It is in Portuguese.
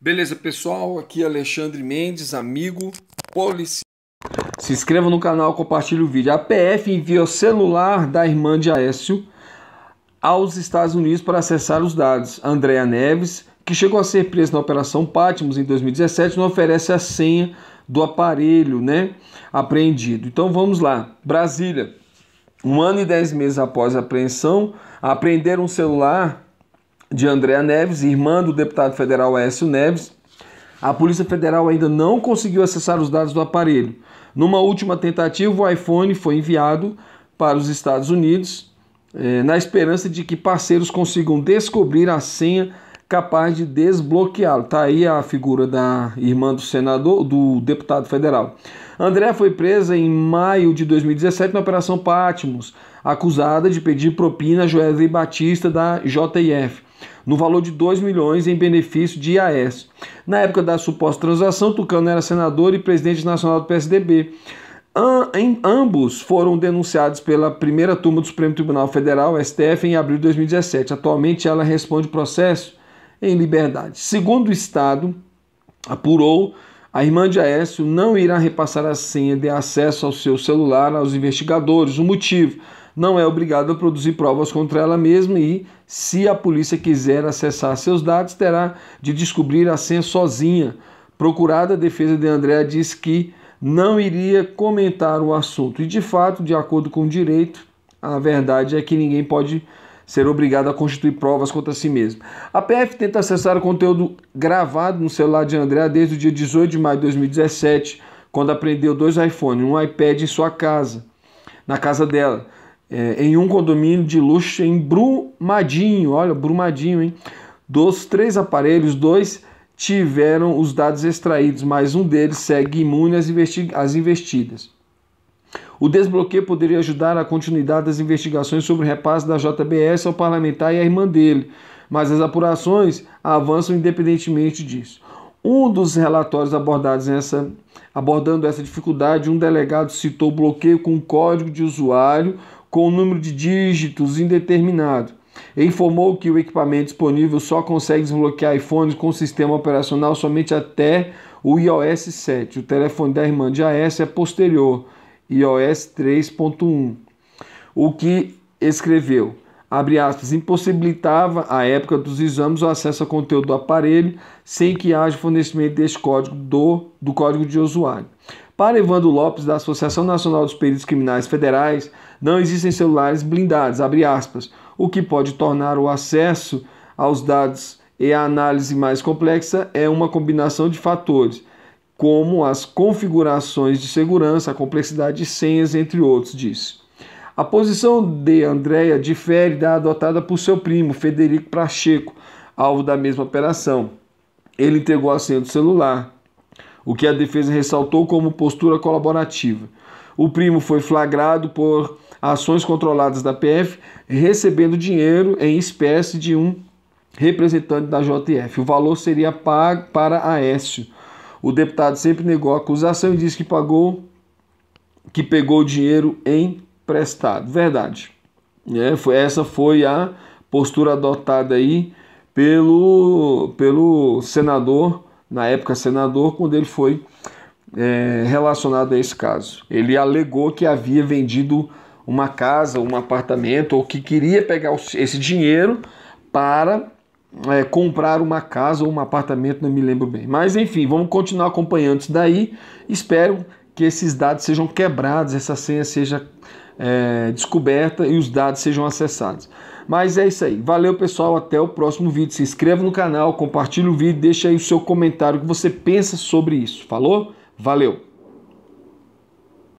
Beleza, pessoal? Aqui é Alexandre Mendes, amigo policial. Se inscreva no canal, compartilhe o vídeo. A PF envia o celular da irmã de Aécio aos Estados Unidos para acessar os dados. Andrea Neves, que chegou a ser presa na Operação Patmos em 2017, não oferece a senha do aparelho, né, apreendido. Então vamos lá. Brasília. 1 ano e 10 meses após a apreensão, apreenderam um celular de Andrea Neves, irmã do deputado federal Aécio Neves. A Polícia Federal ainda não conseguiu acessar os dados do aparelho. Numa última tentativa, o iPhone foi enviado para os Estados Unidos, na esperança de que parceiros consigam descobrir a senha capaz de desbloqueá-lo. Está aí a figura da irmã do senador, do deputado federal. Andrea foi presa em maio de 2017 na Operação Patmos, acusada de pedir propina a Joesley Batista, da J&F, no valor de 2 milhões em benefício de Aécio. Na época da suposta transação, Tucano era senador e presidente nacional do PSDB. Ambos foram denunciados pela primeira turma do Supremo Tribunal Federal, STF, em abril de 2017. Atualmente, ela responde processo em liberdade. Segundo o Estado, apurou, a irmã de Aécio não irá repassar a senha de acesso ao seu celular aos investigadores. O motivo: não é obrigada a produzir provas contra ela mesma e, se a polícia quiser acessar seus dados, terá de descobrir a senha sozinha. Procurada, a defesa de Andrea diz que não iria comentar o assunto. E, de fato, de acordo com o direito, a verdade é que ninguém pode ser obrigado a constituir provas contra si mesmo. A PF tenta acessar o conteúdo gravado no celular de Andrea desde o dia 18 de maio de 2017, quando apreendeu 2 iPhones e um iPad em sua casa, na casa dela, em um condomínio de luxo em Brumadinho. Olha, Brumadinho, hein? Dos 3 aparelhos, 2 tiveram os dados extraídos, mas um deles segue imune às investidas. O desbloqueio poderia ajudar a continuidade das investigações sobre o repasse da JBS ao parlamentar e à irmã dele, mas as apurações avançam independentemente disso. Um dos relatórios abordando essa dificuldade, um delegado citou o bloqueio com um código de usuário com um número de dígitos indeterminado. E informou que o equipamento disponível só consegue desbloquear iPhones com sistema operacional somente até o iOS 7. O telefone da irmã de Aécio é posterior, iOS 3.1. O que escreveu, abre aspas, impossibilitava à época dos exames o acesso ao conteúdo do aparelho sem que haja fornecimento deste código do código de usuário. Para Evandro Lopes, da Associação Nacional dos Peritos Criminais Federais, não existem celulares blindados, abre aspas, o que pode tornar o acesso aos dados e a análise mais complexa é uma combinação de fatores, como as configurações de segurança, a complexidade de senhas, entre outros, diz. A posição de Andrea difere da adotada por seu primo, Frederico Pacheco, alvo da mesma operação. Ele entregou a senha do celular, o que a defesa ressaltou como postura colaborativa. O primo foi flagrado por ações controladas da PF, recebendo dinheiro em espécie de um representante da JF. O valor seria pago para Aécio. O deputado sempre negou a acusação e disse que pegou o dinheiro emprestado. Verdade. Essa foi a postura adotada aí pelo senador, na época senador, quando ele foi relacionado a esse caso. Ele alegou que havia vendido uma casa, um apartamento, ou que queria pegar esse dinheiro para comprar uma casa ou um apartamento, não me lembro bem. Mas enfim, vamos continuar acompanhando isso daí. Espero que esses dados sejam quebrados, essa senha seja descoberta e os dados sejam acessados. Mas é isso aí. Valeu, pessoal. Até o próximo vídeo. Se inscreva no canal, compartilhe o vídeo, deixa aí o seu comentário, o que você pensa sobre isso. Falou? Valeu!